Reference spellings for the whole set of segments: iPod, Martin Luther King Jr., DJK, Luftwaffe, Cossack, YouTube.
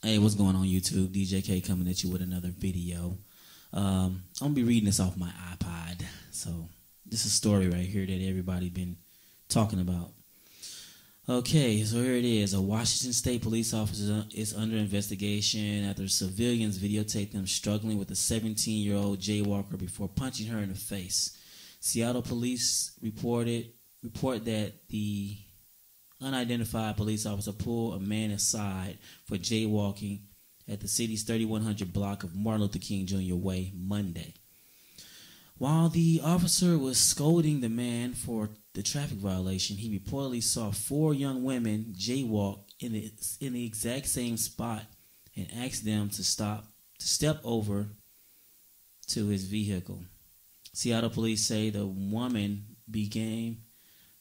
Hey, what's going on YouTube? DJK coming at you with another video. I'm going to be reading this off my iPod. So this is a story right here that everybody's been talking about. Okay, so here it is. A Washington State police officer is under investigation after civilians videotaped them struggling with a 17-year-old jaywalker before punching her in the face. Seattle police report that the unidentified police officer pulled a man aside for jaywalking at the city's 3100 block of Martin Luther King Jr. Way Monday. While the officer was scolding the man for the traffic violation, he reportedly saw four young women jaywalk in the exact same spot and asked them to step over to his vehicle. Seattle police say the woman began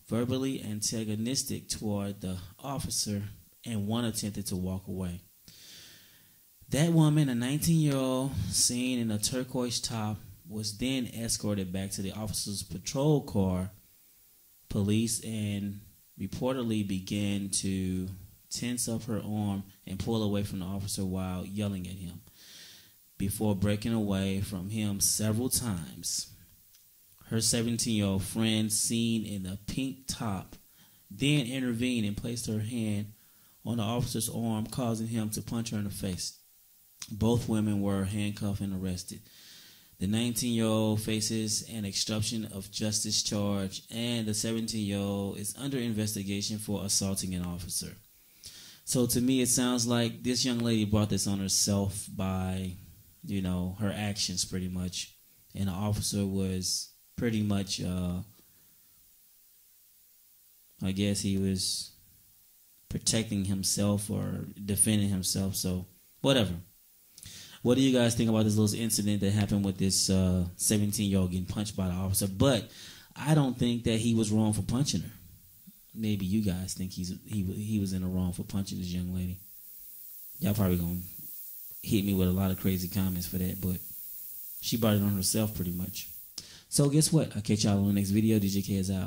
verbally antagonistic toward the officer, and one attempted to walk away. That woman, a 19-year-old seen in a turquoise top, was then escorted back to the officer's patrol car. Police and reportedly began to tense up her arm and pull away from the officer while yelling at him, before breaking away from him several times. Her 17-year-old friend, seen in a pink top, then intervened and placed her hand on the officer's arm, causing him to punch her in the face. Both women were handcuffed and arrested. The 19-year-old faces an obstruction of justice charge, and the 17-year-old is under investigation for assaulting an officer. So to me, it sounds like this young lady brought this on herself by, her actions pretty much, and the officer was pretty much, I guess he was protecting himself or defending himself, so whatever. What do you guys think about this little incident that happened with this 17-year-old getting punched by the officer? But I don't think that he was wrong for punching her. Maybe you guys think he was in the wrong for punching this young lady. Y'all probably going to hit me with a lot of crazy comments for that, but she brought it on herself pretty much. So guess what? I'll catch y'all on the next video. DJK is out.